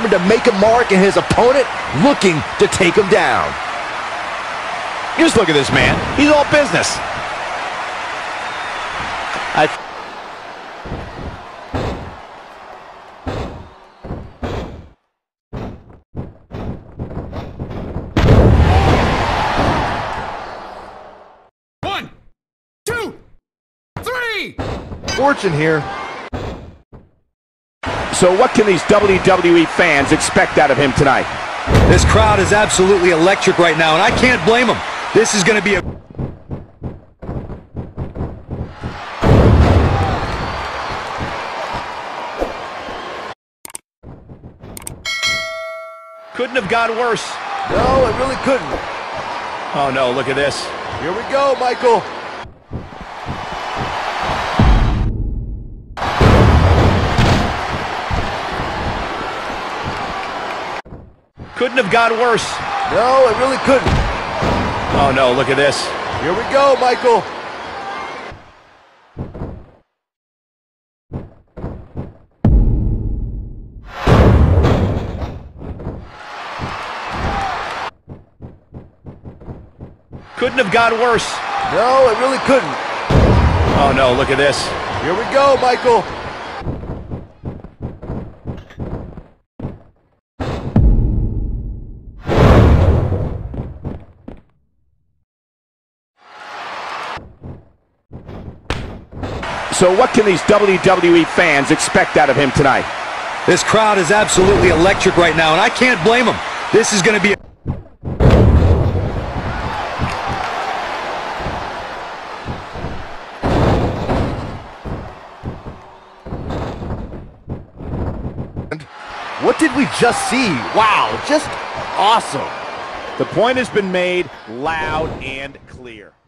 determined to make a mark, and his opponent looking to take him down. Just look at this man. He's all business. One, two, three. Fortune here. So what can these WWE fans expect out of him tonight? This crowd is absolutely electric right now, and I can't blame them. This is going to be a... Couldn't have gone worse. No, it really couldn't. Oh, no, look at this. Here we go, Michael. Couldn't have gone worse. No, it really couldn't. Oh, no, look at this. Here we go, Michael. Couldn't have gone worse. No, it really couldn't. Oh, no, look at this. Here we go, Michael. So what can these WWE fans expect out of him tonight? This crowd is absolutely electric right now, and I can't blame them. This is going to be a... What did we just see? Wow, just awesome. The point has been made loud and clear.